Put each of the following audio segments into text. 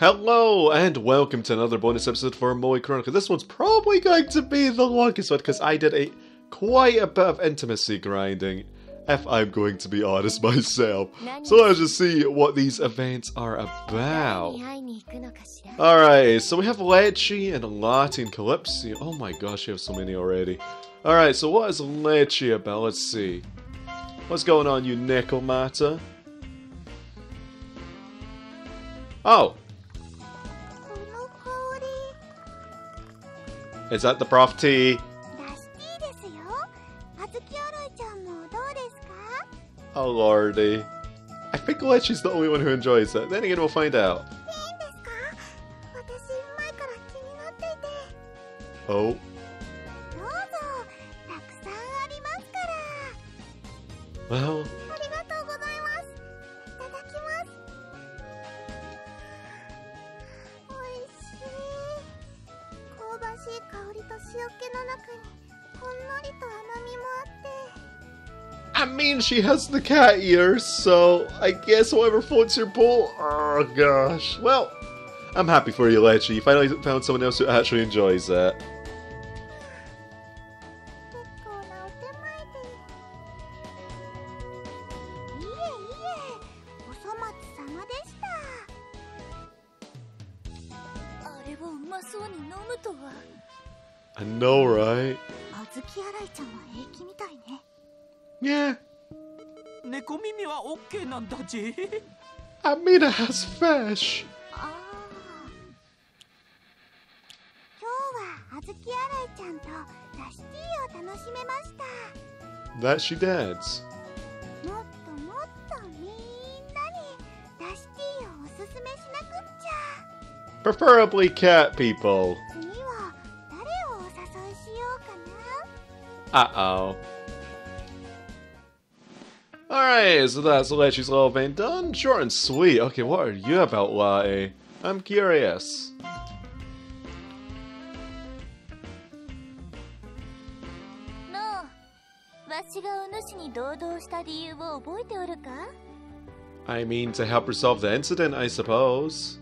Hello and welcome to another bonus episode for Moe Chronicle. This one's probably going to be the longest one because I did quite a bit of intimacy grinding, if I'm going to be honest myself. So let's just see what these events are about. Alright, so we have Leche and Latte and Calypso. Oh my gosh, we have so many already. Alright, so what is Leche about? Let's see. What's going on, you Necomata? Oh! Is that the Prof T? Oh lordy. I think Leche's the only one who enjoys it. Then again, we'll find out. Oh. Well. I mean, she has the cat ears, so I guess whoever floats your boat. Oh gosh. Well, I'm happy for you, Leche. You finally found someone else who actually enjoys it. I know, right? Azuki Arai chan wa heiki mitai ne. Yeah. Neko mimi wa okay nanda ji. I mean, it has fish. Ah. Kyou wa Azuki Arai chan to dashi tea o tanoshimemashita. That she dads. Motto motto minna ni dashi tea o osusume shinakutcha. Preferably cat people. Uh-oh. Alright, so that's Leche's little vein done. Short and sweet. Okay, what are you about, Latte? I'm curious. I mean, to help resolve the incident, I suppose.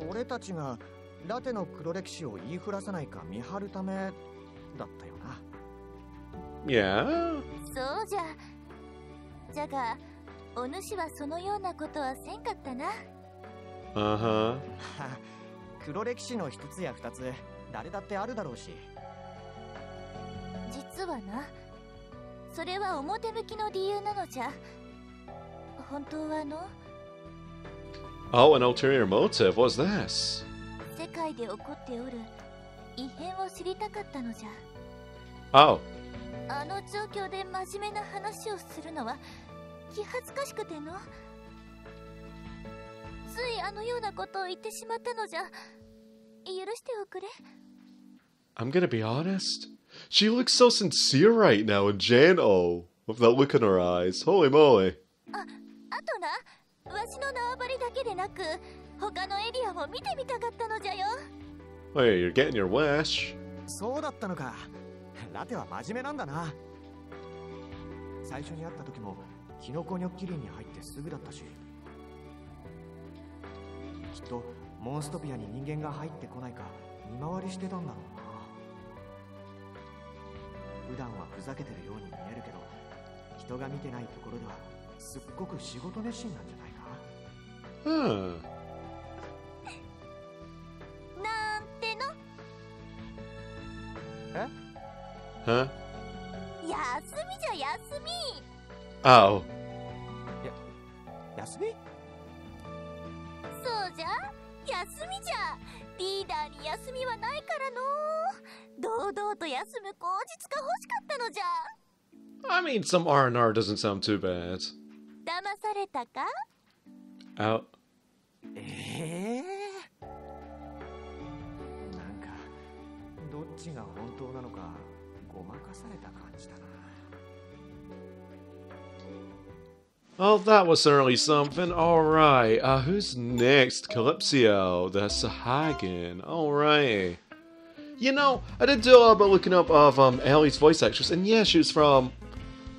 Yeah. Uh-huh. Oh, an ulterior motive. What's this? Oh. I'm gonna be honest. She looks so sincere right now and gentle with that look in her eyes. Holy moly. Wait, you're getting your wish. Huh. Huh? Oh. I mean, some R&R doesn't sound too bad. Oh. Well, that was certainly something. Alright, who's next? Calypso, the Sahagin. Alright. You know, I did do a bit looking up of Ellie's voice actress, and yeah, she was from...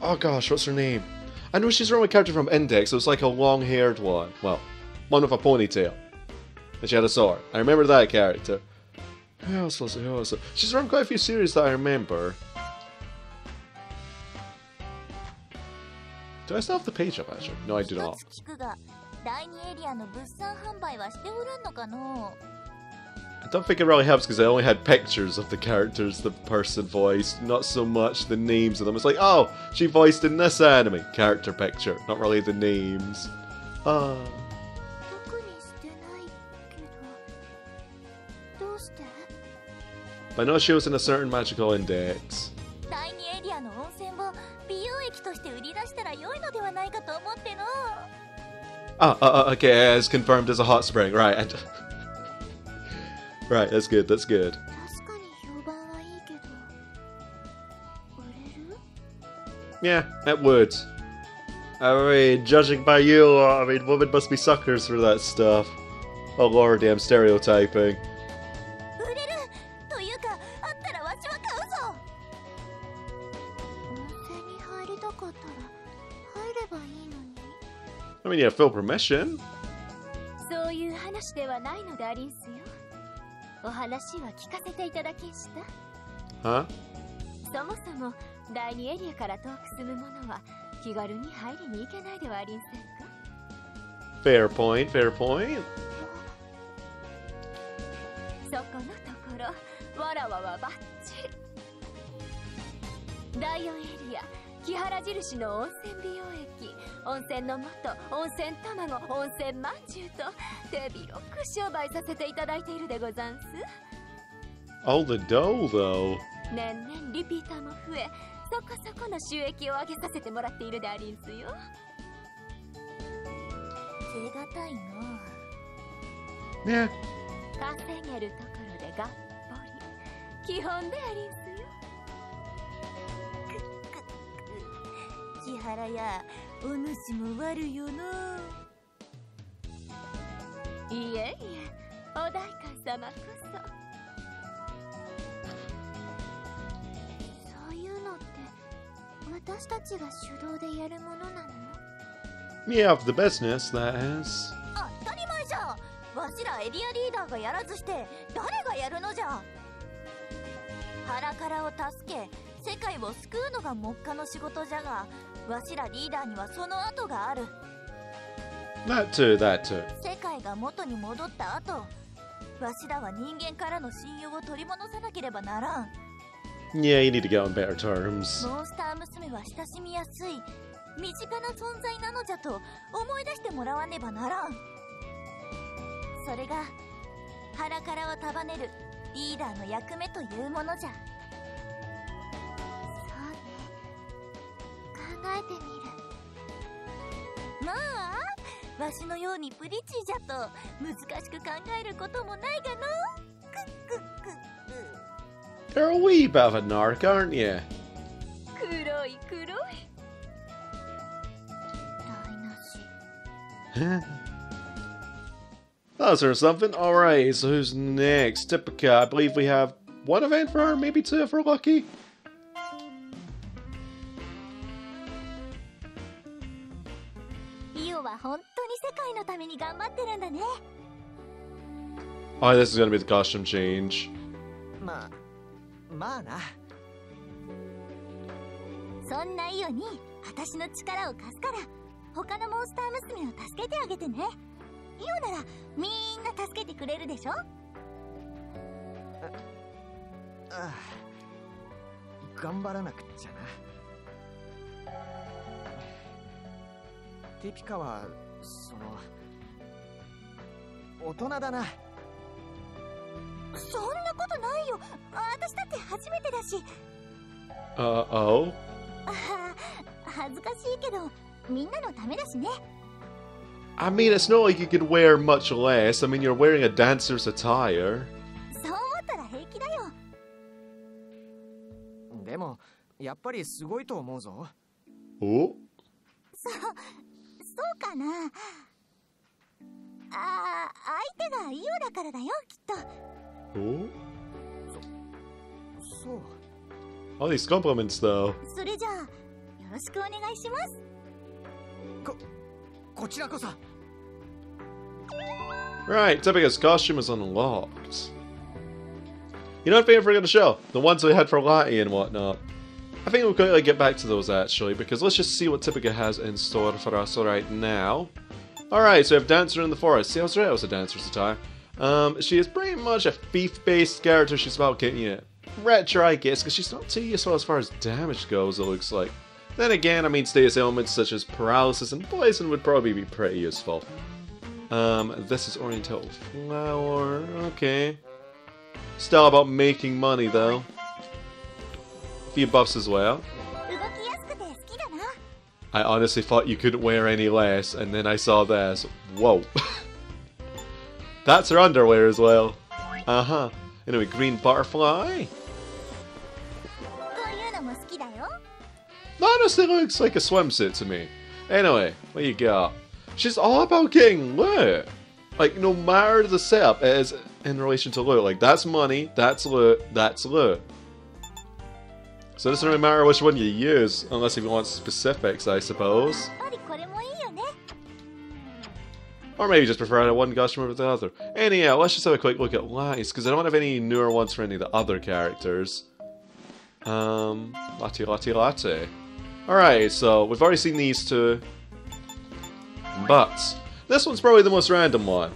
Oh gosh, what's her name? I know she's from a character from Index, it was like a long-haired one. Well, one with a ponytail. And she had a sword. I remember that character. Who else? She's from quite a few series that I remember. Do I still have the page up, actually? No, I do not. I don't think it really helps because I only had pictures of the characters the person voiced, not so much the names of them. It's like, oh, she voiced in this anime. Character picture, not really the names. But I know she was in a certain magical index. Okay, it's confirmed as a hot spring, right. Right, that's good, that's good. Yeah, that would. I mean, judging by you, I mean, women must be suckers for that stuff. Oh lordy, I'm stereotyping. I mean, you have full permission. Huh? Fair point, fair point. All the dough, though. Yeah. Yeah, of the business, that is. That too, that too. Yeah, you need to get on better terms. You're a wee bit of a narc, aren't you? That's or something. Alright, so who's next? Typica. I believe we have one event for her, maybe two if we're lucky. Oh, this is gonna be the costume change. Uh-oh. I mean, it's not like you could wear much less. I mean, you're wearing a dancer's attire. Oh? Oh? All these compliments, though. Right, Typica's costume is unlocked. You know what thing I forgot to show? The ones we had for Latte and whatnot. I think we're going to get back to those actually, because let's just see what Typica has in store for us right now. Alright, so we have Dancer in the Forest. See, I was right, I was a dancer's attire. She is pretty much a thief-based character. She's about getting you retro, I guess, because she's not too useful as far as damage goes, it looks like. Then again, I mean, status ailments such as paralysis and poison would probably be pretty useful. This is Oriental Flower, okay. Still about making money, though. A few buffs as well. I honestly thought you couldn't wear any less, and then I saw this. Whoa. That's her underwear as well. Uh-huh. Anyway, green butterfly. That honestly looks like a swimsuit to me. Anyway, what you got? She's all about getting loot. Like, no matter the setup, it is in relation to loot. Like, that's money, that's loot, that's loot. So it doesn't really matter which one you use, unless you want specifics, I suppose. Or maybe just prefer one costume over the other. Anyhow, let's just have a quick look at Latte's, because I don't have any newer ones for any of the other characters. Latte. Alright, so we've already seen these two. But this one's probably the most random one.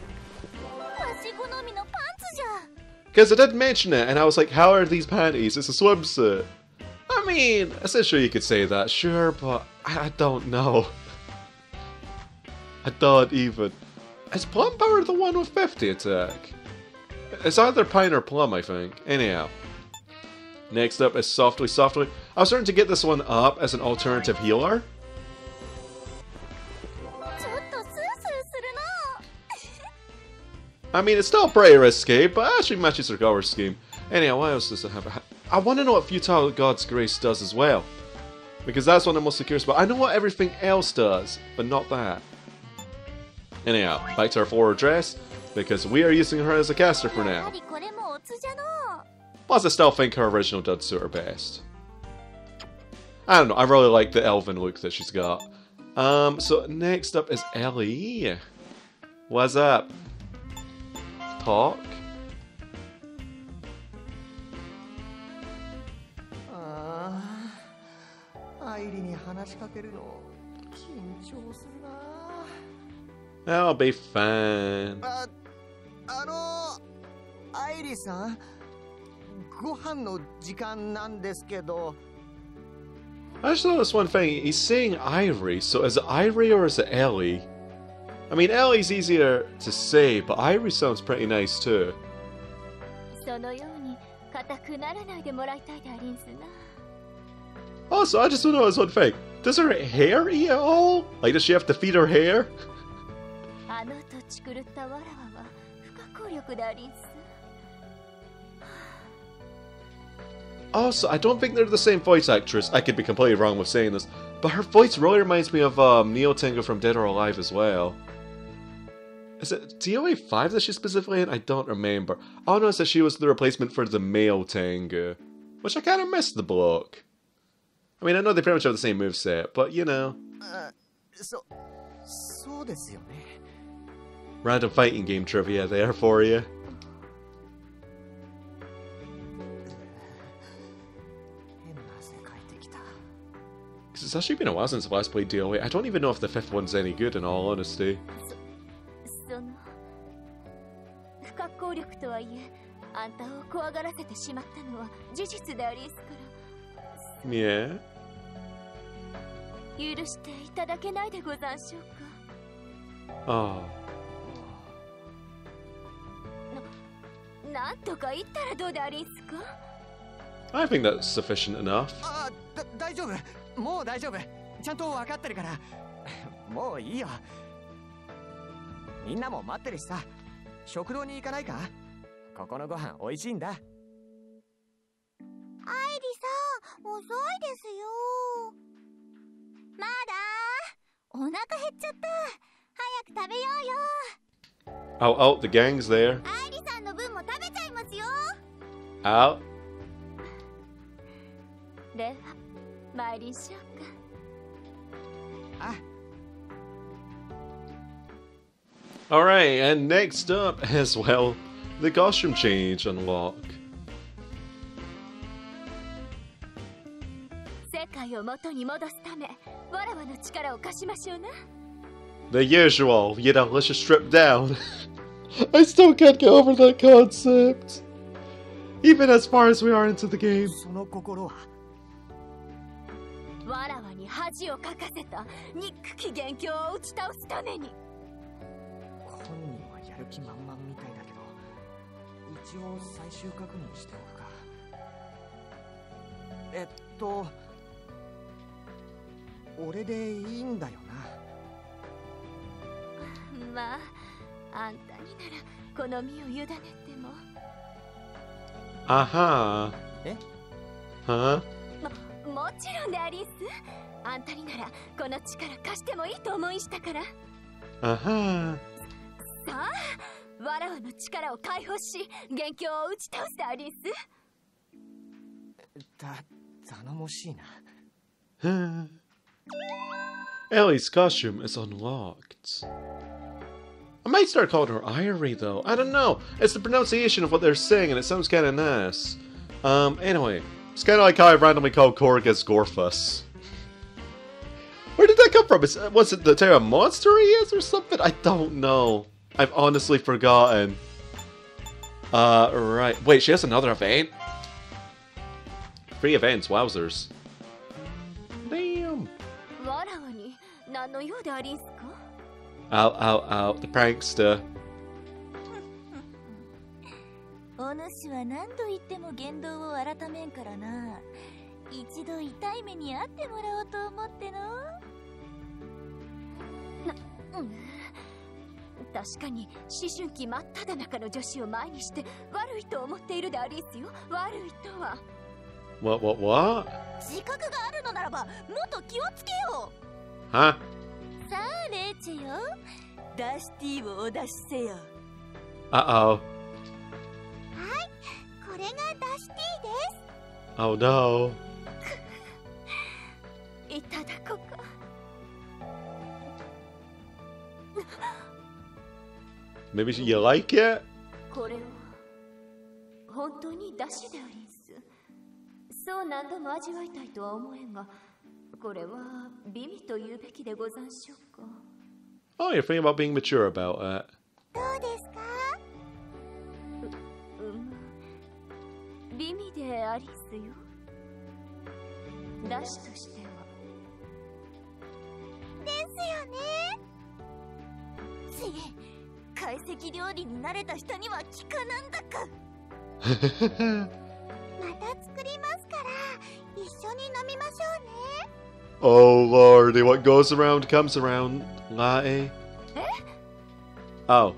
Because I did mention it, and I was like, how are these panties? It's a swimsuit. I mean, essentially you could say that, sure, but I don't know. I don't even. Is Plum Power the one with 50 attack? It's either Pine or Plum, I think. Anyhow. Next up is Softly Softly. I was starting to get this one up as an alternative healer. I mean, it's still pretty risky, but actually matches her cover scheme. Anyhow, what else does it have? I want to know what Futile God's Grace does as well. Because that's what I'm most curious about. I know what everything else does, but not that. Anyhow, back to our forward dress, because we are using her as a caster for now. Plus, I still think her original does suit her best. I don't know, I really like the elven look that she's got. So next up is Ellie. What's up? Talk? I'll be fine. I just noticed one thing. He's saying Irie, so is it Irie or is it Ellie? I mean, Ellie's easier to say, but Irie sounds pretty nice too. Also, I just don't know this one thing. Does her hair eat at all? Like, does she have to feed her hair? Also, I don't think they're the same voice actress. I could be completely wrong with saying this, but her voice really reminds me of Neo Tengu from Dead or Alive as well. Is it DOA 5 that she's specifically in? I don't remember. All I know is that she was the replacement for the male Tengu, which I kind of missed the block. I mean, I know they pretty much have the same moveset, but you know. Random fighting game trivia there for you. Because it's actually been a while since I've last played DOA. I don't even know if the fifth one's any good in all honesty. Yeah. Oh. I think that's sufficient enough. Oh, oh, the gang's there. Out. Alright, and next up is, well, the costume change unlock. The usual, you know, let's just strip down. I still can't get over that concept. Even as far as we are into the game. Aha. Huh? Aha. Ellie's costume is unlocked. I might start calling her Irie though. I don't know. It's the pronunciation of what they're saying and it sounds kind of nice. Anyway. It's kind of like how I randomly called Korgus Gorfus. Where did that come from? Was it the type of monster he is or something? I don't know. I've honestly forgotten. Right. Wait, she has another event? 3 events, wowzers. Damn. Ow, ow, ow, the prankster. What? Huh? Uh-oh. Oh no. Maybe you like it? Oh, you're thinking about being mature about it. Oh lordy, what goes around comes around, Latte. Oh.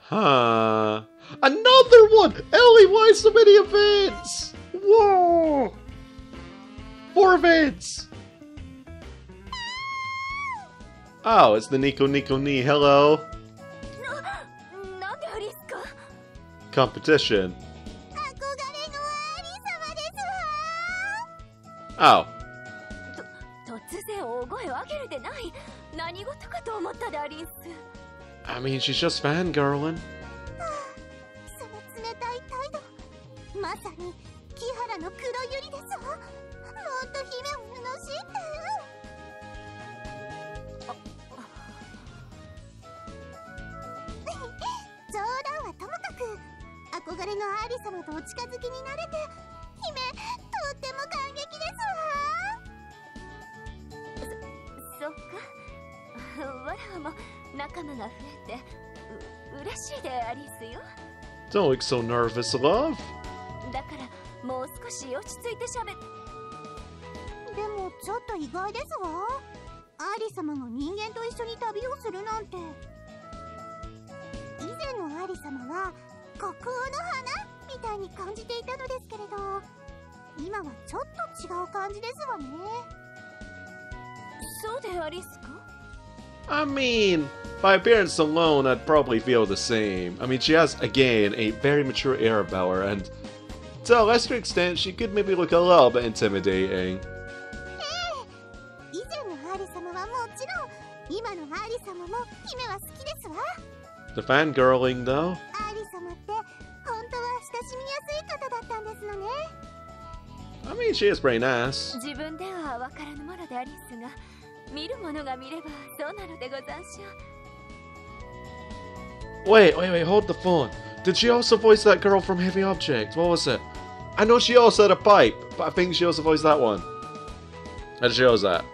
Huh. Another one! Ellie, why so many events? Whoa! 4 events! Oh, it's the Nico Nico Nee. Hello! Competition. Oh. I mean, she's just fangirling. Don't look so nervous, love. I mean, by appearance alone, I'd probably feel the same. I mean, she has, again, a very mature air about her, and to a lesser extent, she could maybe look a little bit intimidating. The fangirling though? I mean, she is pretty nice. Wait, hold the phone. Did she also voice that girl from Heavy Object? What was it? I know she also had a pipe, but I think she also voiced that one. That shows that.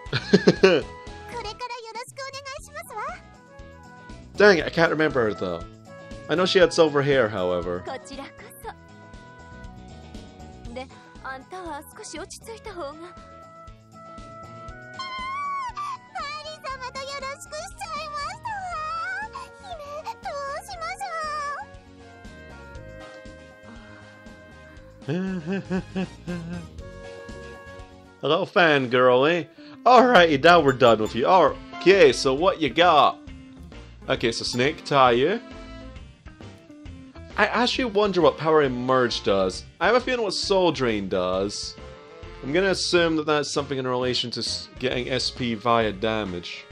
Dang it, I can't remember her though. I know she had silver hair, however. Hello, fangirl, eh? Alrighty, now we're done with you. Alright, okay, so what you got? Okay, so Snake Tayu. I actually wonder what Power Emerge does. I have a feeling what Soul Drain does. I'm gonna assume that that's something in relation to getting SP via damage.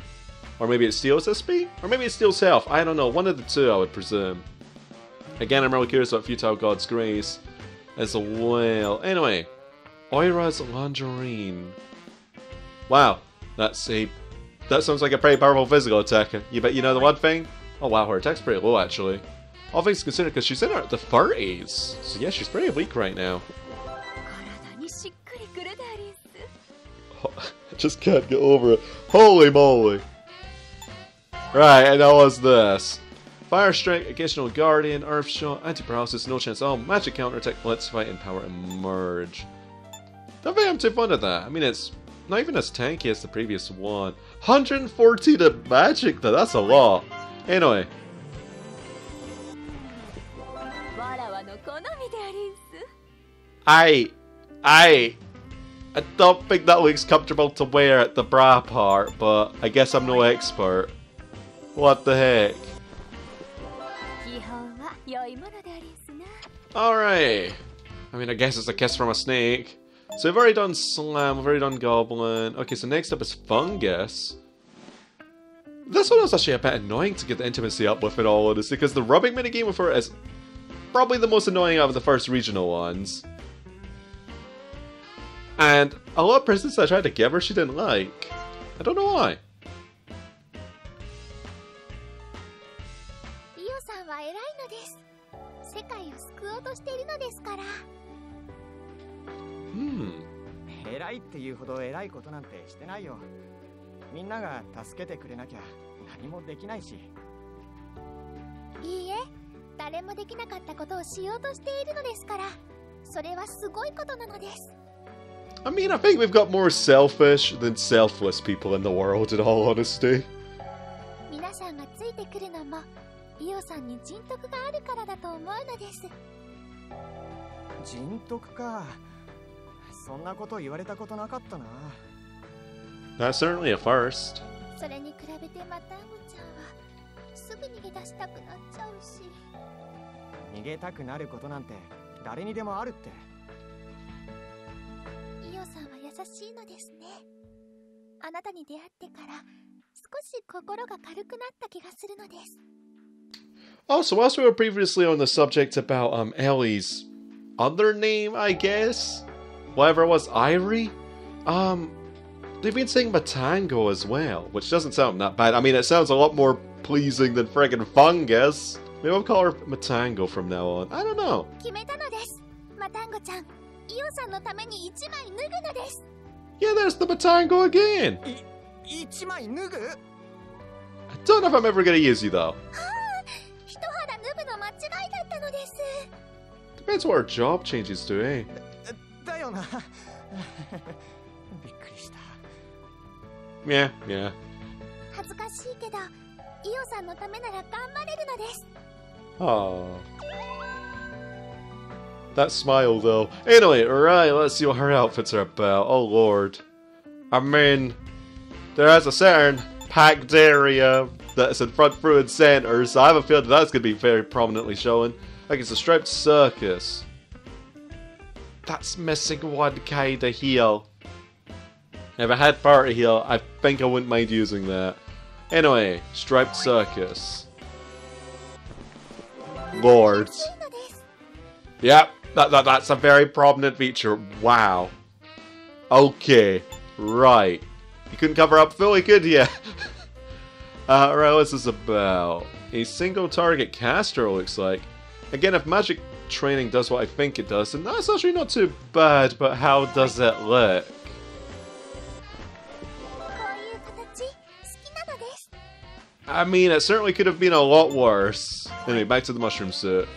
Or maybe it steals SP? Or maybe it steals health. I don't know. One of the two, I would presume. Again, I'm really curious about Futile God's Grace as well. Anyway. Oira's Lingerine. Wow, that sounds like a pretty powerful physical attack. You bet you know the one thing? Oh wow, her attack's pretty low actually. All things considered, because she's in her, the 30s. So yeah, she's pretty weak right now. Oh, I just can't get over it. Holy moly! Right, and that was this. Fire Strike, Occasional Guardian, Earth Shot, Anti-Paralysis, No Chance at All, Magic Counter Attack, Let's Fight, and Power Emerge. Don't think I'm too fond of that. I mean, it's not even as tanky as the previous one. 140 to magic, though. That's a lot. Anyway. I don't think that looks comfortable to wear at the bra part, but I guess I'm no expert. What the heck? Alright. I mean, I guess it's a kiss from a snake. So we've already done Slam, we've already done Goblin. Okay, so next up is Fungus. This one was actually a bit annoying to get the intimacy up with in all honesty, because the rubbing minigame with her is probably the most annoying out of the first regional ones. And a lot of presents I tried to give her she didn't like. I don't know why. Hmm. I mean, I think we've got more selfish than selfless people in the world, in all honesty. That's certainly a first. Also, whilst we were previously on the subject about Ellie's other name, I guess? Whatever it was, Irie? They've been saying Matango as well, which doesn't sound that bad. I mean, it sounds a lot more pleasing than friggin' Fungus. Maybe I'll call her Matango from now on. I don't know. Yeah, there's the Matango again. I don't know if I'm ever gonna use you though. Depends what her job changes to, eh? Yeah. Oh, that smile though. Anyway, right, let's see what her outfits are about. Oh lord. I mean, there is a certain packed area that's in front, through, and center, so I have a feeling that's going to be very prominently showing. Like, it's a striped circus. That's missing one kind of heel. If I had Party Heal, I think I wouldn't mind using that. Anyway, Striped Circus. Lords. Yep, that's a very prominent feature. Wow. Okay, right. You couldn't cover up fully, could you? Right, what's this about? A single target caster, looks like. Again, if magic training does what I think it does, then that's actually not too bad, but how does it look? I mean, it certainly could have been a lot worse. Anyway, back to the mushroom suit.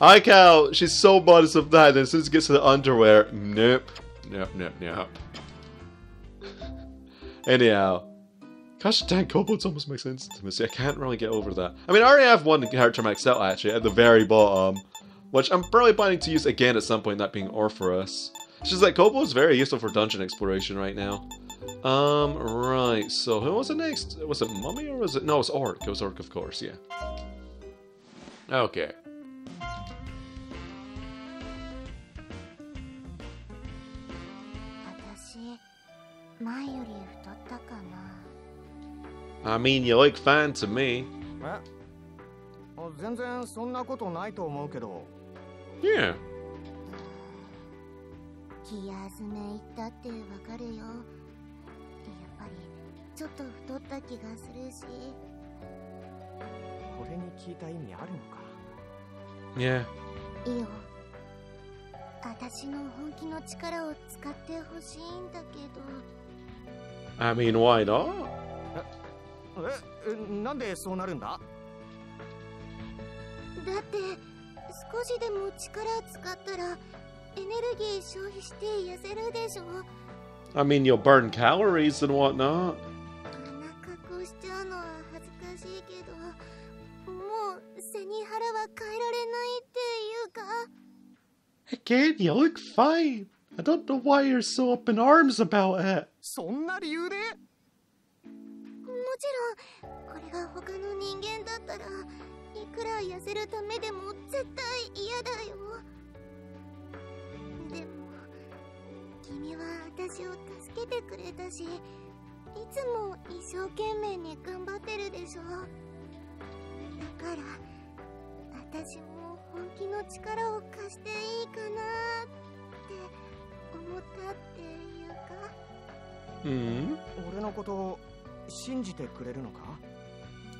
I like how she's so modest of that, and as soon as it gets to the underwear, nope. Nope, nope, nope. Anyhow. Gosh dang, Kobolds almost makes sense to me. See, I can't really get over that. I mean, I already have one character maxed out, actually, at the very bottom. Which I'm probably planning to use again at some point, that being Orphorus. It's just that Kobold's very useful for dungeon exploration right now. Right, so who was it next? Was it Mummy or was it... No, it was Orc. It was Orc, of course, yeah. Okay. I mean, you look fine to me. Yeah. Yeah. I mean, why not? I mean, you'll burn calories and whatnot. Again, you look fine. I don't know why you're so up in arms about it. Hmm.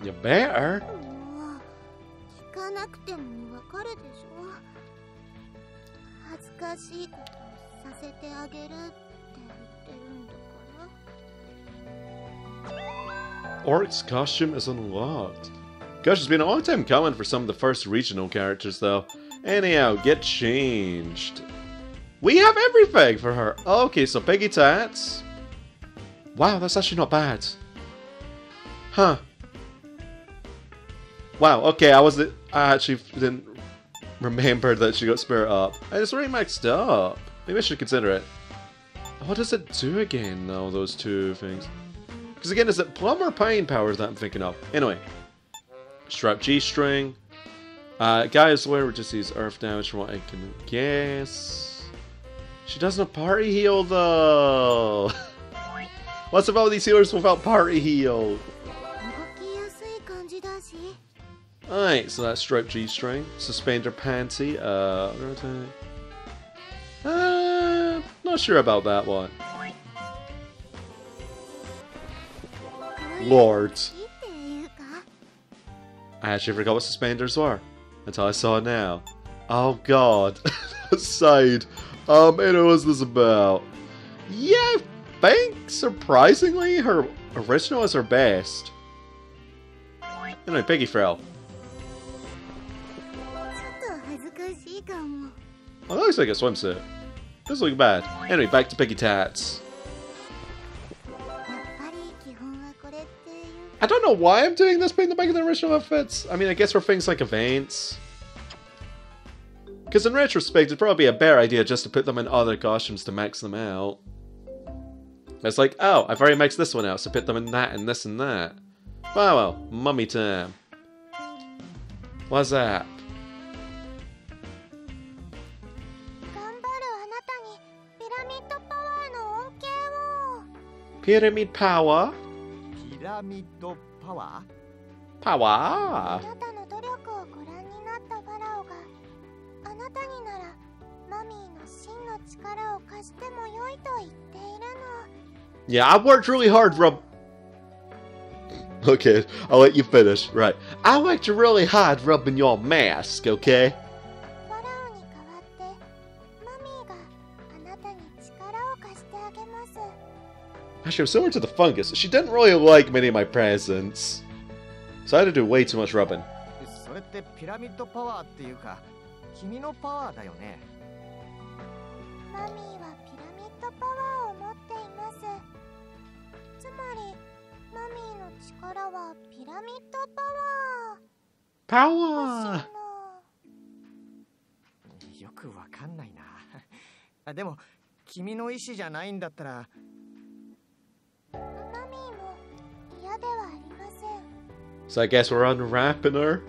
You better. Orc's costume is unlocked. Gosh, it's been a long time coming for some of the first regional characters, though. Anyhow, get changed. We have everything for her. Okay, so Piggy Tats. Wow, that's actually not bad. Huh. Wow, okay, I actually didn't remember that she got spirit up. And it's already maxed up. Maybe I should consider it. What does it do again, though, those two things? Because again, is it plum or pine powers that I'm thinking of? Anyway. Strap G-string. Guys, where just use earth damage from what I can guess. She doesn't have party heal, though. What's about these healers without party heal? Alright, so that's Striped G-string, Suspender Panty, not sure about that one. Lords. I actually forgot what suspenders were, until I saw it now. Oh god, aside, and what was this about? Yeah, I think, surprisingly, her original is her best. Anyway, Piggy Frell. Oh, that looks like a swimsuit. Doesn't look bad. Anyway, back to Piggy Tats. I don't know why I'm doing this being the back of the original outfits. I mean, I guess for things like events. Because in retrospect, it'd probably be a better idea just to put them in other costumes to max them out. It's like, oh, I've already maxed this one out, so put them in that and this and that. Wow, well, mummy time. What's that? Pyramid power. Power. Yeah, I worked really hard, Rob. Okay, I'll let you finish. Right. I worked really hard rubbing your mask, okay? She was similar to the fungus. She didn't really like many of my presents. So I had to do way too much rubbing. Power! So I guess we're unwrapping her.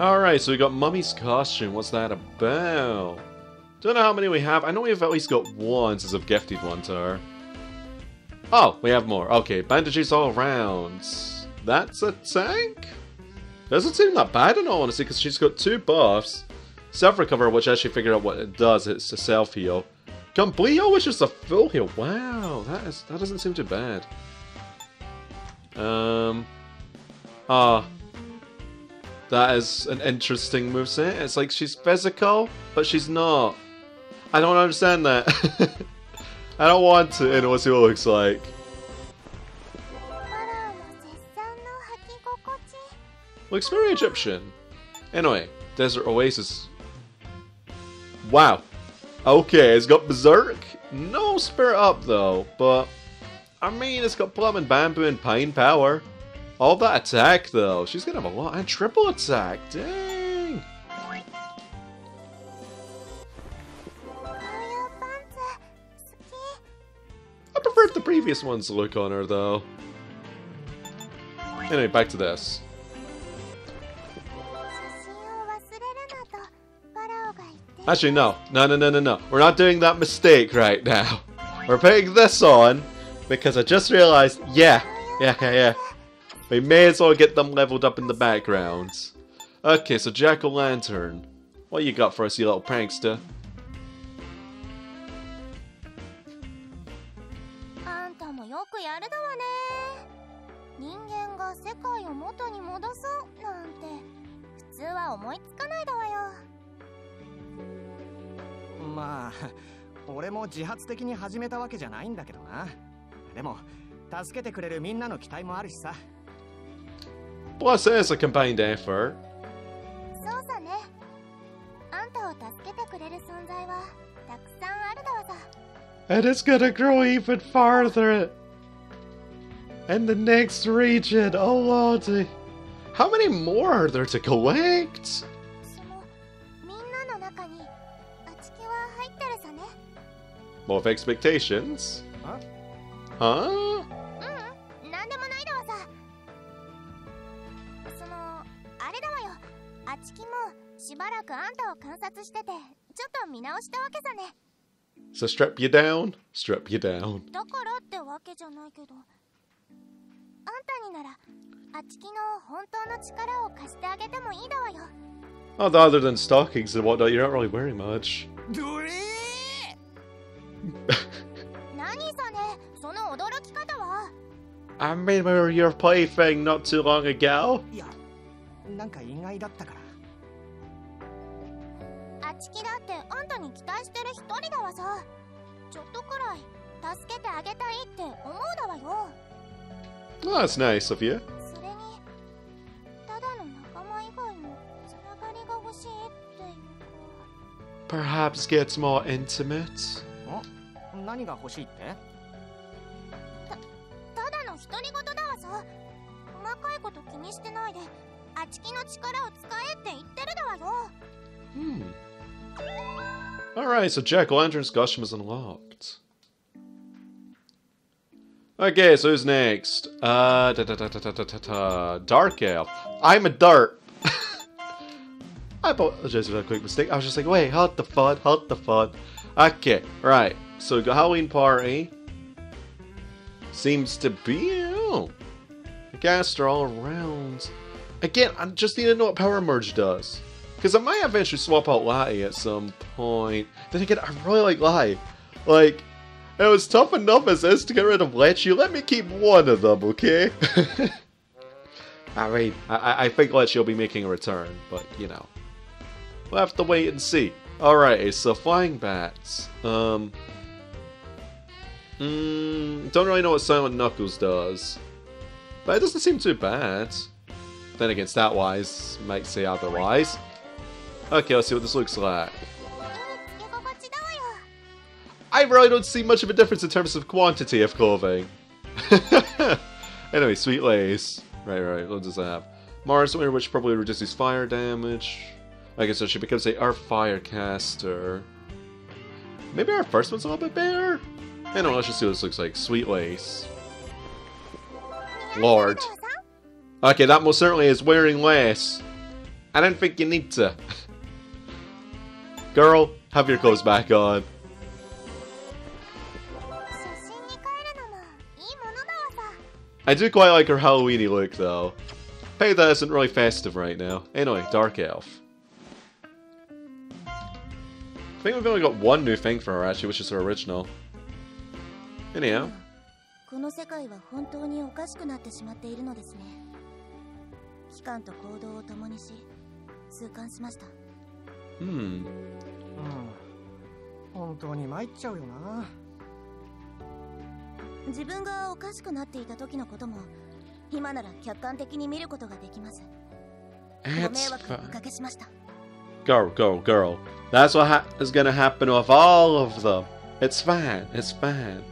Alright, so we got Mummy's costume. What's that about? Don't know how many we have. I know we've at least got one since I've gifted one to her. Oh, we have more. Okay, bandages all around. That's a tank? Doesn't seem that bad in all honesty, because she's got two buffs. Self-recover, which I actually figured out what it does. It's a self-heal. Complete heal, which is a full heal. Wow, that doesn't seem too bad. That is an interesting moveset. It's like she's physical, but she's not. I don't understand that. I don't want to know what she looks like. Looks very Egyptian. Anyway, Desert Oasis. Wow. Okay, it's got Berserk. No Spirit Up though, but I mean it's got Plum and Bamboo and Pine Power. All that attack though, she's gonna have a lot, and triple attack, dang! I preferred the previous one's look on her though. Anyway, back to this. Actually, no. We're not doing that mistake right now. We're putting this on, because I just realized, yeah. We may as well get them leveled up in the background. Okay, so Jack-o'-lantern. What you got for us, you little prankster? Plus, it is a combined effort. And it's gonna grow even farther in the next region. Oh lordy. How many more are there to collect? More of expectations. Huh? So strip you down, strip you down. Oh, other than stockings and whatnot, you're not really wearing much. I mean, we were your plaything not too long ago. Oh, that's nice of you. Perhaps gets more intimate. Hmm. Alright, so jack-o'-lanterns, Goshamas unlocked. Okay, so who's next? Dark Elf. I'm a derp. I apologize for that quick mistake. I was just like, wait, hold the fun. Okay, right. So Halloween party seems to be the cast are all around. Again, I just need to know what Power Merge does, because I might eventually swap out Latte at some point. Then again, I really like Latte. Like, it was tough enough as this to get rid of Leche. Let me keep one of them, okay? I mean, I think Leche will be making a return, but you know, we'll have to wait and see. Alright, so flying bats. Don't really know what Silent Knuckles does, but it doesn't seem too bad. Then again, stat-wise, might say otherwise. Okay, let's see what this looks like. I really don't see much of a difference in terms of quantity of clothing. Anyway, Sweet Lace. Right, what does that have? Mars Wear, which probably reduces fire damage. I guess so she becomes our Firecaster. Maybe our first one's a little bit better? Anyway, let's just see what this looks like. Sweet Lace. Lord. Okay, that most certainly is wearing lace. I don't think you need to. Girl, have your clothes back on. I do quite like her Halloween-y look, though. Pay that isn't really festive right now. Anyway, Dark Elf. I think we've only got one new thing for her, actually, which is her original. Anyhow. Girl. That's what is gonna happen with all of them. It's fine. It's fine.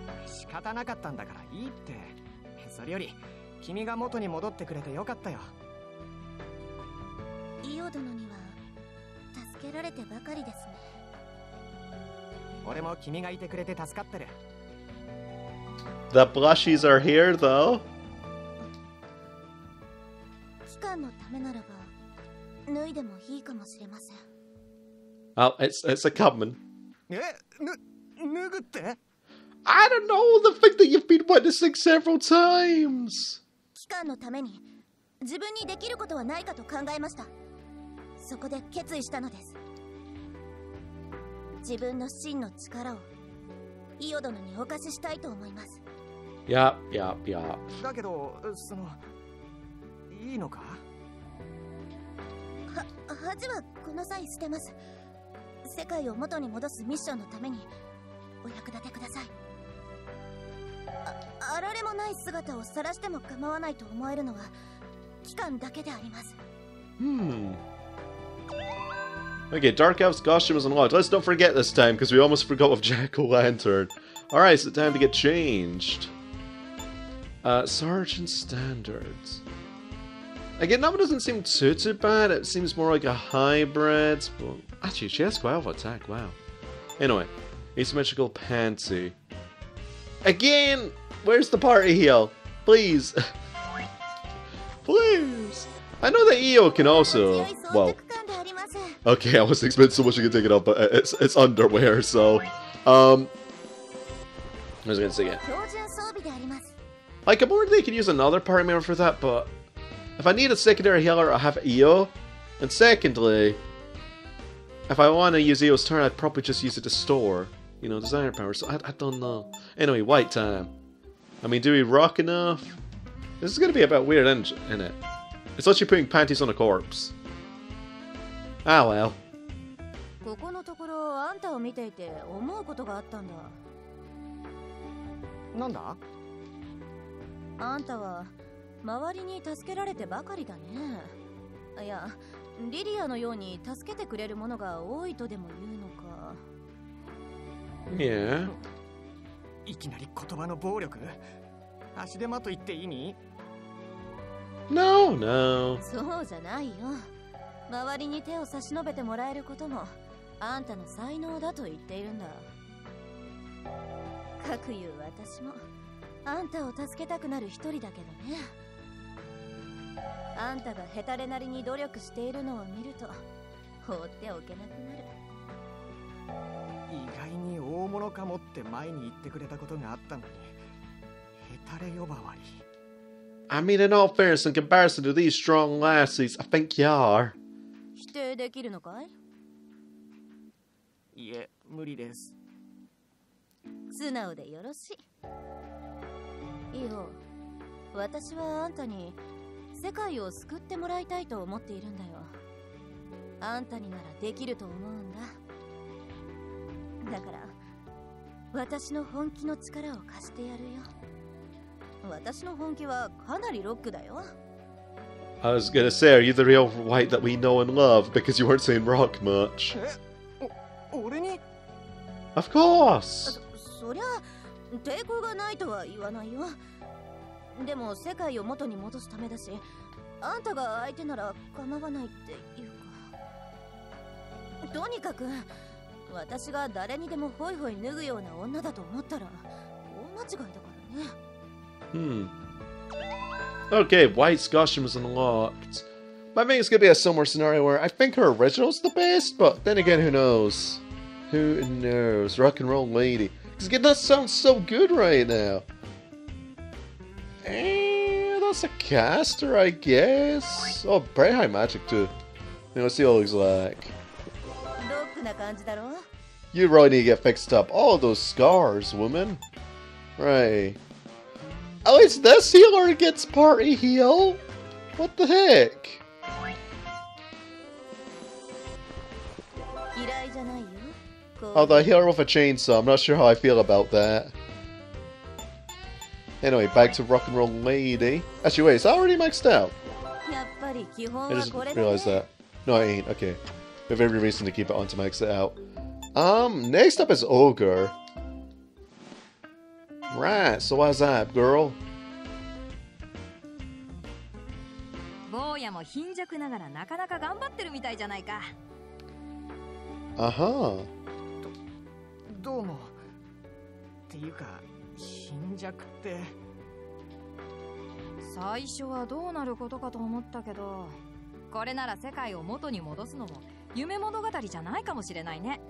The plushies are here, though. Oh, it's a Cubman. I don't know, the thing that you've been witnessing several times. Yup. Okay, Dark Elf's costume is unlocked. Let's not forget this time, because we almost forgot with Jack-O-Lantern. Alright, it's time to get changed. Sergeant Standards. Again, that one doesn't seem too bad. It seems more like a hybrid. Well, actually, she has quite a lot of attack. Wow. Anyway, asymmetrical panty. Again, where's the party heel? Please, please. I know that Io can also. Well, okay, I wasn't expecting so much you could take it off, but it's underwear, so I was gonna say it. Like, I'm worried they could use another party member for that, but if I need a secondary healer, I have Io. And secondly, if I want to use Io's turn, I'd probably just use it to store, you know, designer power. So I don't know. Anyway, white time. I mean, do we rock enough? This is going to be a bit weird, isn't it? It's literally putting panties on a corpse. Ah, well. リリアのように助けてくれるものが多いとでも言うのか。いや。いきなり言葉の暴力。足手まといって意味？ No, no. そうじゃないよ。周りに手を差し伸べてもらえることもあんたの才能だと言っているんだ。かくいう私もあんたを助けたくなる一人だけどね。あんたがヘタレなりに努力しているのを見ると放っておけなくなる。意外に大物かもって前に言ってくれたことがあったのにヘタレ呼ばわり。 I mean, in all fairness, in comparison to these strong lassies, I think you are. 否定できるのかい？ いえ、無理です。素直でよろしい。いいよ。私はあんたに世界を救ってもらいたいと思っているんだよ。あんたにならできると思うんだ。だから私の本気の力を貸してやるよ。私の本気はかなりロックだよ。 I was gonna say, are you the real white that we know and love? Because you weren't saying rock much. Of course. そりゃ抵抗がないとは言わないよ。でも世界を元に戻すためだし、あんたが相手なら構わないっていうか。とにかく私が誰にでもホイホイ脱ぐような女だと思ったら大間違いだからね。Okay, White Scotian was unlocked. But I think it's gonna be a similar scenario where I think her original's the best, but then again, who knows? Who knows? Rock and Roll Lady. Because again, that sounds so good right now. And that's a caster, I guess. Oh, pretty high magic, too. Let's see what it looks like. You really need to get fixed up. All those scars, woman. Right. At least this healer gets party heal. What the heck? Oh, the healer with a chainsaw. I'm not sure how I feel about that. Anyway, back to Rock and Roll Lady. Actually, wait, is that already maxed out? I just realized that. No, it ain't. Okay. We have every reason to keep it on to max it out. Next up is Ogre. Right, so what's that, girl? Uh-huh. どうも。っていうか、貧弱って。最初はどうなることかと思ったけど、これなら世界を元に戻すのも夢物語じゃないかもしれないね。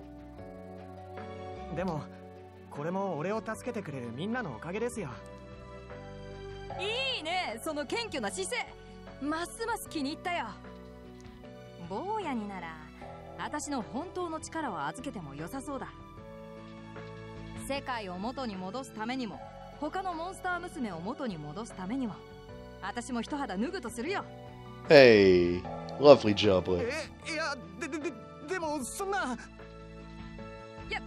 でも これも俺を助けてくれるみんなのおかげですよ。いいね、その謙虚な姿勢。ますます気に入ったよ。坊やになら、私の本当の力を預けても良さそうだ。世界を元に戻すためにも、他のモンスター娘を元に戻すためにも、私も一肌脱ぐとするよ。Hey, lovely job, Liz. いや、でもそんな。いや。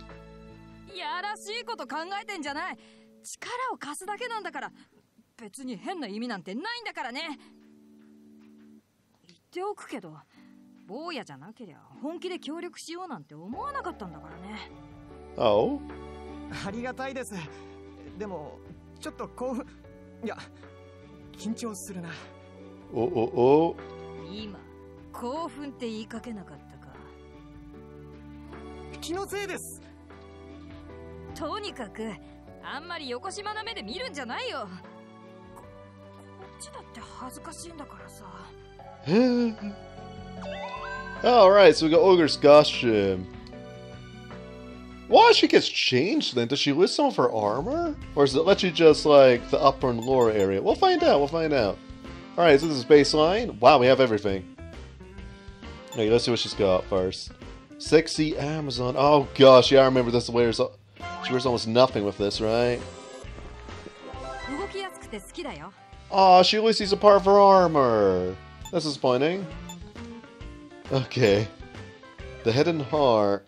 やらしいこと考えてんじゃない。力を貸すだけなんだから、別に変な意味なんてないんだからね。言っておくけど、坊やじゃなけりゃ本気で協力しようなんて思わなかったんだからね。Oh? ありがたいです。でもちょっと興奮、いや緊張するな。おおお、今興奮って言いかけなかったか。気のせいです。 とにかくあんまり横島な目で見るんじゃないよ。こっちだって恥ずかしいんだからさ。Alright, so we got Ogre's costume. Why she gets changed then? Does she lose some of her armor? Or is it literally just like the upper and lower area? We'll find out, we'll find out. Alright, so this is baseline. Wow, we have everything. Okay, let's see what she's got first. Sexy Amazon. Oh gosh, yeah, I remember this. Wears up. She wears almost nothing with this, right? Aw, she only sees a part of her armor. That's disappointing. Okay. The Hidden Heart.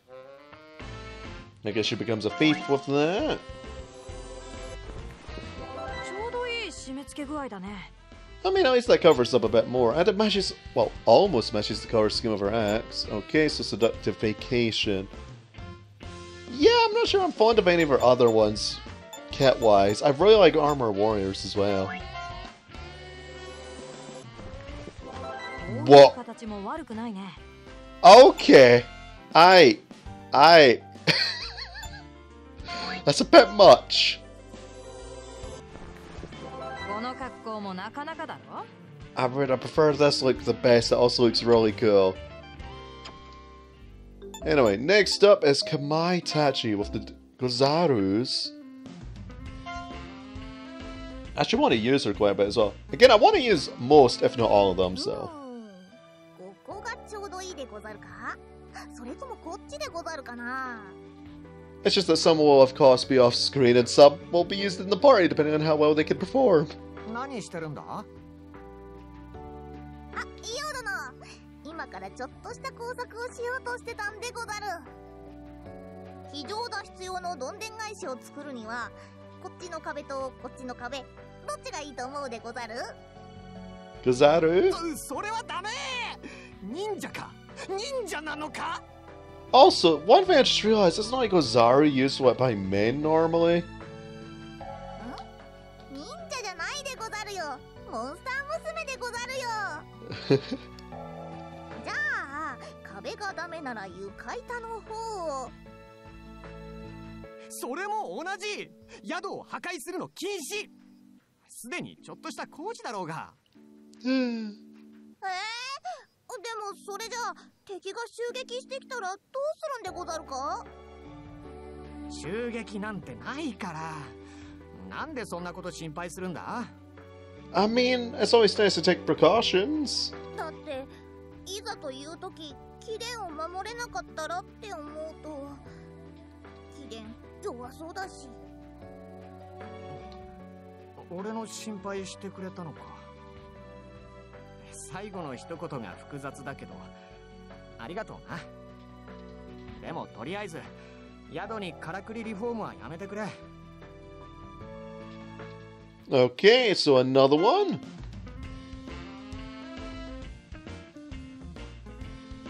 I guess she becomes a thief with that. I mean, at least that covers up a bit more, and it matches, well, almost matches the color scheme of her axe. Okay, so Seductive Vacation. Yeah, I'm not sure I'm fond of any of her other ones, cat-wise. I really like Armor Warriors as well. What? Okay. I. That's a bit much. I mean, I prefer this look the best. It also looks really cool. Anyway, next up is Kamaitachi with the Gozarus. I actually want to use her quite a bit as well. Again, I want to use most, if not all of them, so. It's just that some will, of course, be off screen and some will be used in the party, depending on how well they can perform. Also, one thing I just realized, isn't like Ozaru used what by men normally? I mean, it's always nice to take precautions. Okay, so another one.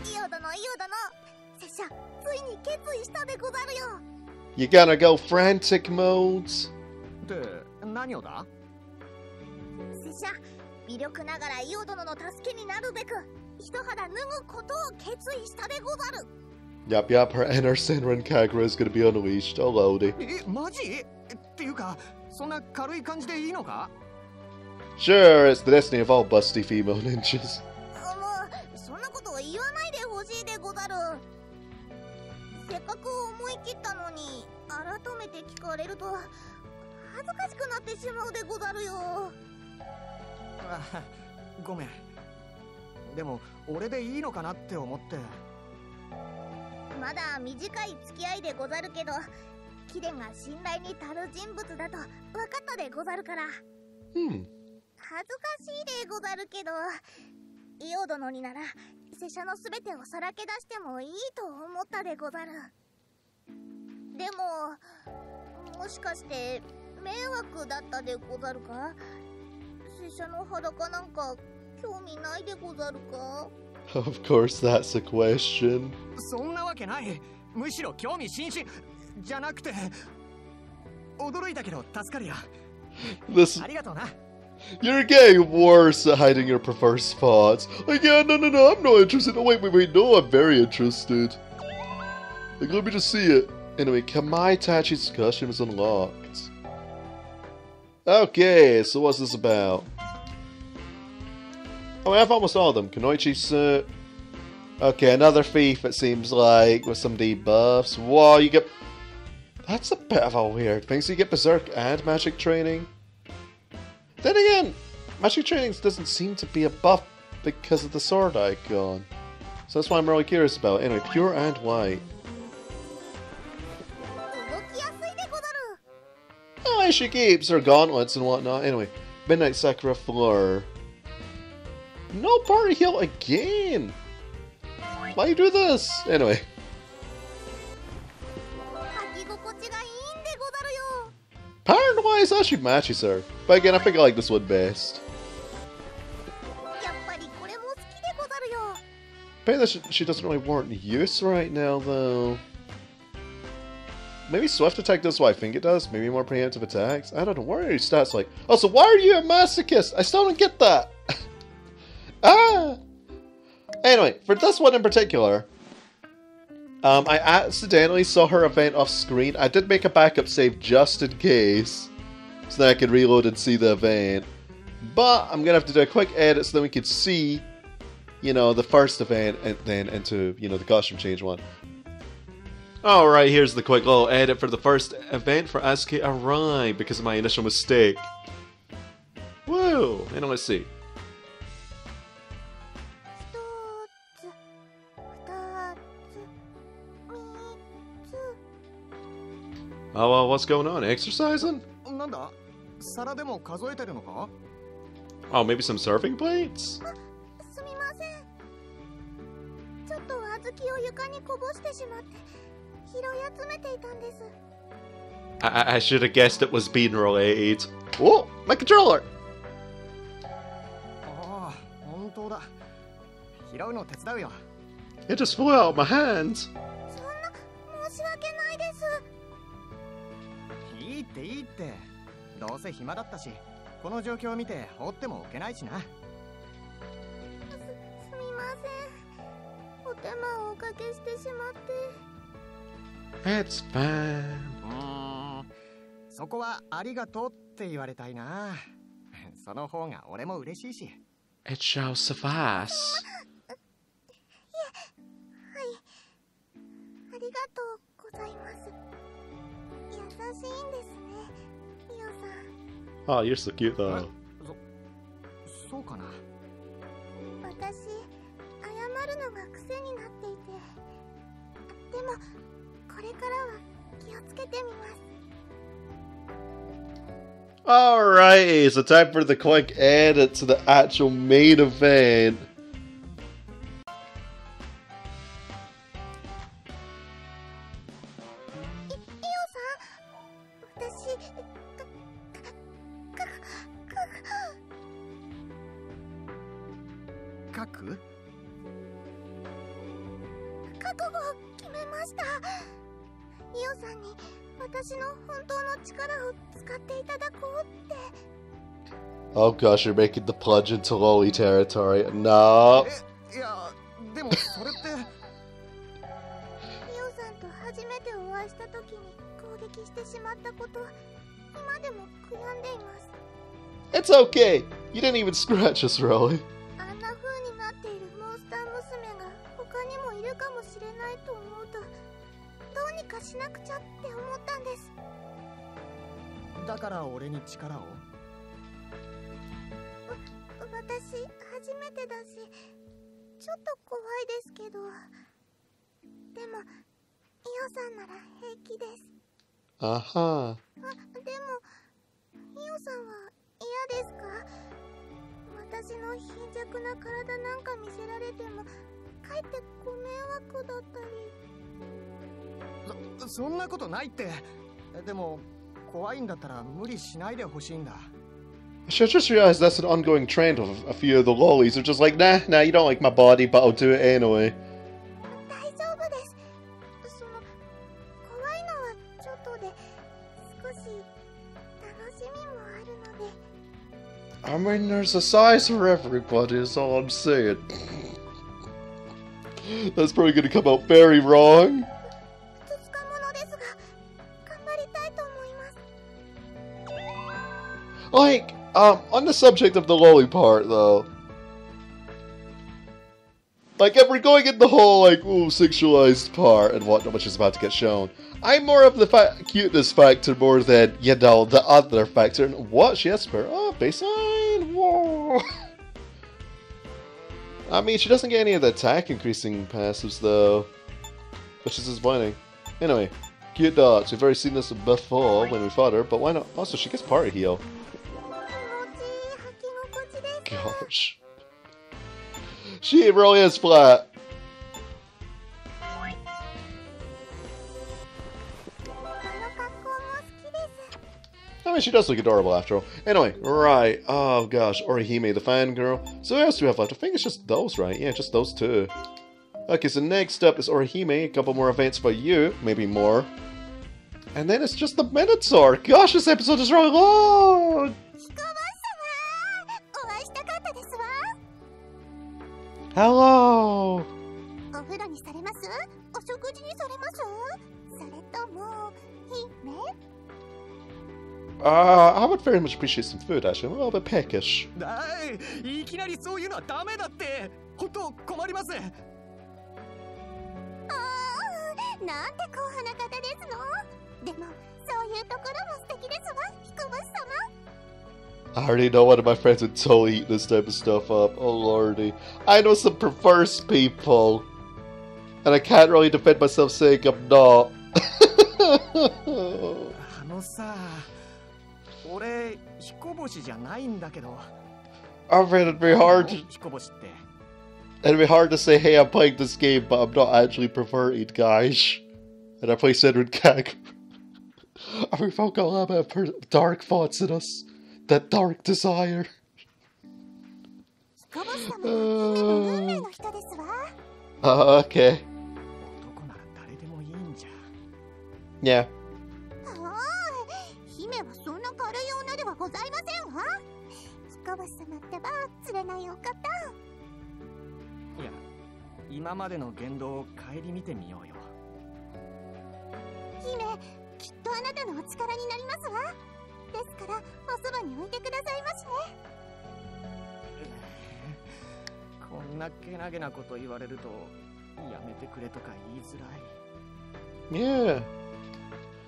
You gotta go frantic modes. Yup, yup, her inner Senran Kagura is gonna be unleashed, oh lordy. Sure, it's the destiny of all busty female ninjas. Of course, that's a question. This... You're getting worse at hiding your perverse thoughts. Like, yeah, no, I'm not interested. Oh, wait, no, I'm very interested. Like, let me just see it. Anyway, Kamaitachi's costume is unlocked. Okay, so what's this about? Oh, I have almost all of them. Kanoichi suit. Okay, another thief, it seems like, with some debuffs. Whoa, you get... That's a bit of a weird thing. So you get Berserk and Magic Training. Then again, Magic Training doesn't seem to be a buff because of the sword icon. So that's why I'm really curious about it. Anyway, pure and white. Oh, she keeps her gauntlets and whatnot. Anyway, Midnight Sakura Floor. No party heal again! Why you do this? Anyway. Pattern-wise, actually matches her. But again, I think I like this one best. bet that she doesn't really warrant use right now, though. Maybe swift attack does what I think it does. Maybe more preemptive attacks. I don't know. What are your stats like? Oh, so why are you a masochist? I still don't get that. Anyway, for this one in particular, I accidentally saw her event off screen. I did make a backup save just in case, so that I could reload and see the event. But I'm gonna have to do a quick edit so that we could see, you know, the first event and then into, you know, the costume change one. Alright, here's the quick little edit for the first event for Azuki Arai because of my initial mistake. Woo! And let's see. Oh, well, what's going on? Exercising? Oh, maybe some surfing plates? I should have guessed it was bean related. Oh, my controller! It just flew out of my hands. It's fine. It shall suffice. Oh, you're so cute though. Alrighty, so time for the quick edit to the actual main event. Oh gosh, you're making the plunge into loli territory. No. It's okay. You didn't even scratch us, Rolly. Uh-huh. I should just realize that's an ongoing trend of a few of the lollies are just like, nah, you don't like my body, but I'll do it anyway. I mean, there's a size for everybody, is all I'm saying. That's probably gonna come out very wrong. Like, on the subject of the loli part, though. Like, if we're going in the whole, like, ooh, sexualized part and whatnot, which is about to get shown, I'm more of the cuteness factor more than, you know, the other factor. And what? She has her, oh, baseline? Whoa. I mean, she doesn't get any of the attack increasing passives, though. Which is disappointing. Anyway, cute dogs. We've already seen this before when we fought her, but why not? Also, she gets party heal. Gosh. She really is flat. I mean, she does look adorable after all. Anyway, right. Oh gosh, Orihime, the fangirl. So what else do we have left? I think it's just those, right? Yeah, just those two. Okay, so next up is Orihime, a couple more events for you, maybe more. And then it's just the Minotaur! Gosh, this episode is really long! Hello! I would very much appreciate some food, actually. I'm a little bit peckish. I already know one of my friends would totally eat this type of stuff up. Oh lordy. I know some perverse people. And I can't really defend myself saying I'm not. I've read it very hard. It'd be hard to say, hey, I'm playing this game, but I'm not actually perverted, guys. And I play Senran Kagura. And we've all got a little bit of dark thoughts in us. That dark desire. Okay. Yeah. Yeah.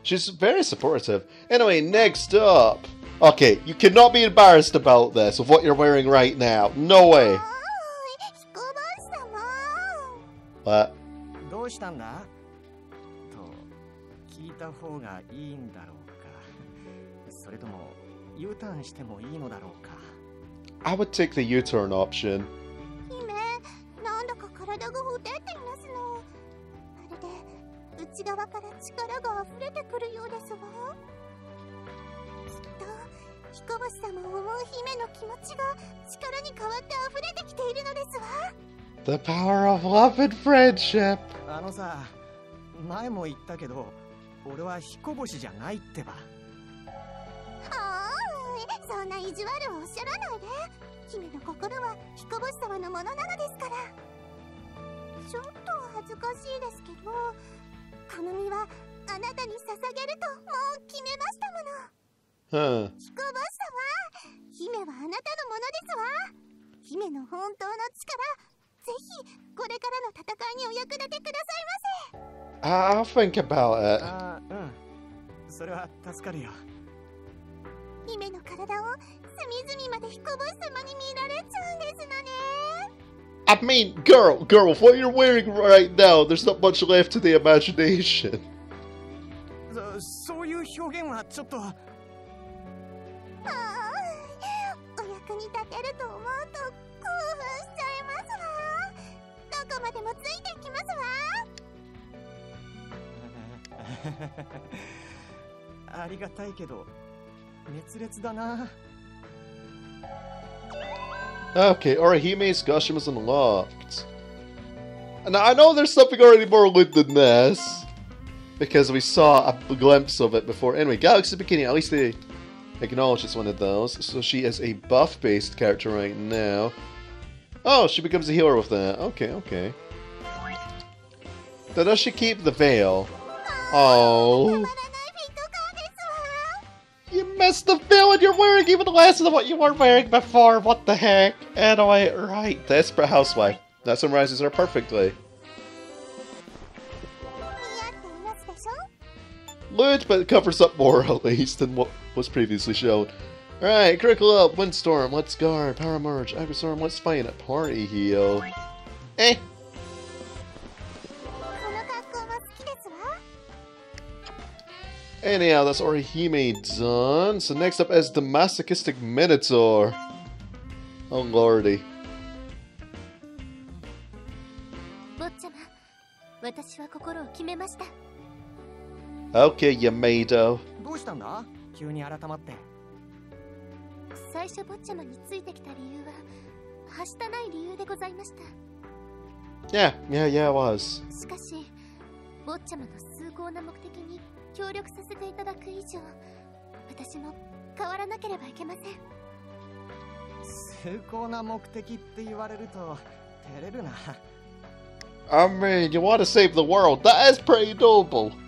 She's very supportive. Anyway, next up. Okay, you cannot be embarrassed about this, of what you're wearing right now. No way. What? I would take the U-turn option. The power of love and friendship. Huh. I'll think about it. I mean, girl, with what you're wearing right now, there's not much left to the imagination. Okay, Orihime's gushing was unlocked. Now I know there's something already more lewd than this, because we saw a glimpse of it before. Anyway, Galaxy Bikini, at least they acknowledge it's one of those. So she is a buff-based character right now. Oh, she becomes a healer with that. Okay, okay. Now does she keep the veil? Oh. You missed the veil and you're wearing even less than what you were wearing before. What the heck? Anyway, right. Desperate housewife. That summarizes her perfectly. Lewd, but it covers up more at least than what was previously shown. Alright, Critical Up, Windstorm, let's guard, Power Merge, Iverstorm, let's fight it, Party Heal. Eh! Anyhow, that's Orihime done. So next up is the Masochistic Minotaur. Oh lordy. Okay, Yamado. Yeah, it was. I mean, you want to save the world. That is pretty noble. Uh-huh.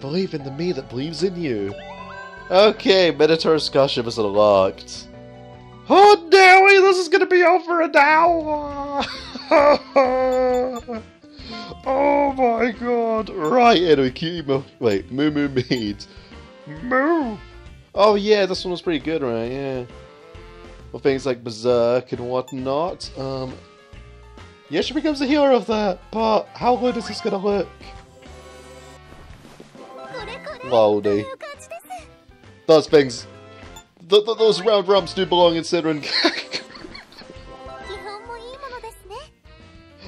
Believe in the me that believes in you. Okay, Minotaur Scholarship is unlocked. Oh, Nelly, this is gonna be over an hour! Oh my god! Right, anyway, cutie. Wait, Moo Moo Meads. Moo! Oh yeah, this one was pretty good, right? Yeah. Well, things like Berserk and whatnot. Yeah, she becomes the hero of that, but how good is this gonna look? Loldy. Those things. Those round rumps do belong in Senran Kagura.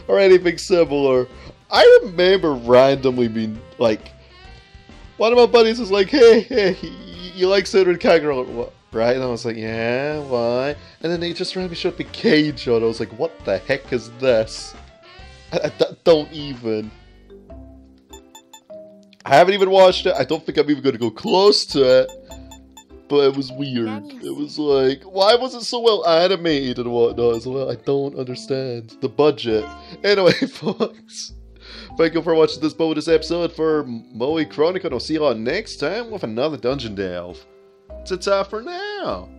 Or anything similar. I remember randomly being like, one of my buddies was like, hey, you like Senran Kagura, what? Right? And I was like, yeah, why? And then they just randomly showed the cage on. I was like, what the heck is this? I don't even. I haven't even watched it. I don't think I'm even going to go close to it. But it was weird. It was like, why was it so well animated and whatnot as well? I don't understand the budget. Anyway, folks, thank you for watching this bonus episode for Moe Chronicle. I'll see you all next time with another Dungeon Delve. Ta-ta for now.